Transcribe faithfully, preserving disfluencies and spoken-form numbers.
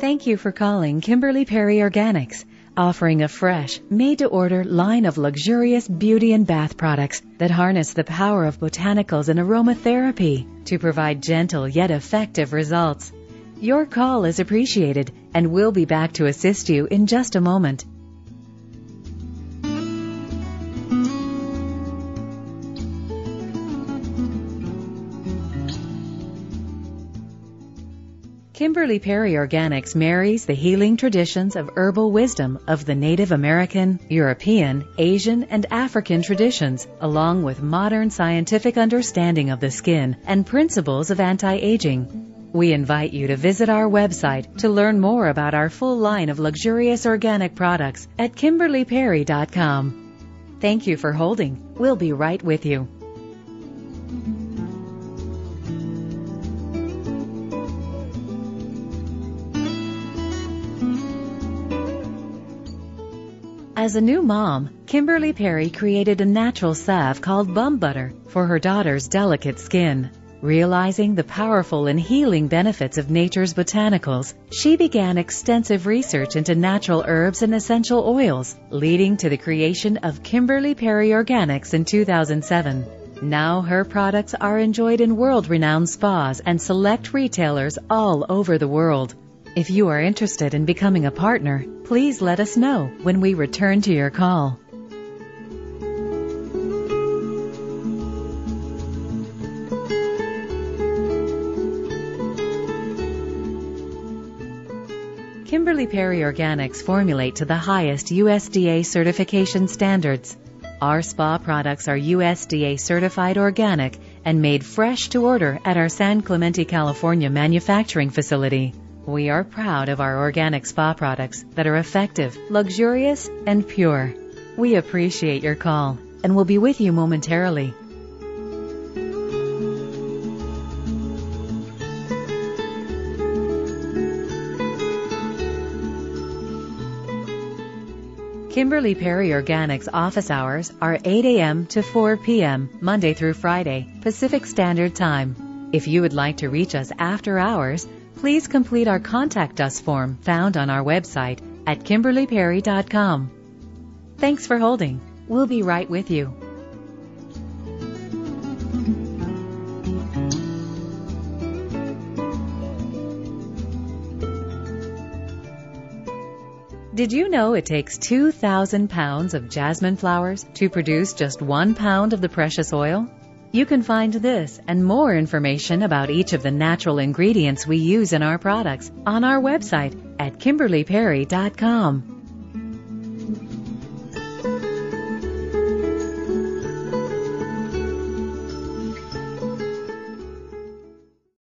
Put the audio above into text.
Thank you for calling Kimberly Perry Organics, offering a fresh, made-to-order line of luxurious beauty and bath products that harness the power of botanicals and aromatherapy to provide gentle yet effective results. Your call is appreciated, and we'll be back to assist you in just a moment. Kimberly Perry Organics marries the healing traditions of herbal wisdom of the Native American, European, Asian, and African traditions, along with modern scientific understanding of the skin and principles of anti-aging. We invite you to visit our website to learn more about our full line of luxurious organic products at kimberly perry dot com. Thank you for holding. We'll be right with you. As a new mom, Kimberly Perry created a natural salve called Bum Butter for her daughter's delicate skin. Realizing the powerful and healing benefits of nature's botanicals, she began extensive research into natural herbs and essential oils, leading to the creation of Kimberly Perry Organics in two thousand seven. Now her products are enjoyed in world-renowned spas and select retailers all over the world. If you are interested in becoming a partner, please let us know when we return to your call. Kimberly Perry Organics formulate to the highest U S D A certification standards. Our spa products are U S D A certified organic and made fresh to order at our San Clemente, California manufacturing facility. We are proud of our organic spa products that are effective, luxurious, and pure. We appreciate your call and will be with you momentarily. Kimberly Perry Organics office hours are eight A M to four P M Monday through Friday, Pacific Standard Time. If you would like to reach us after hours, please complete our Contact Us form found on our website at kimberly perry dot com. Thanks for holding. We'll be right with you. Did you know it takes two thousand pounds of jasmine flowers to produce just one pound of the precious oil? You can find this and more information about each of the natural ingredients we use in our products on our website at kimberly perry dot com.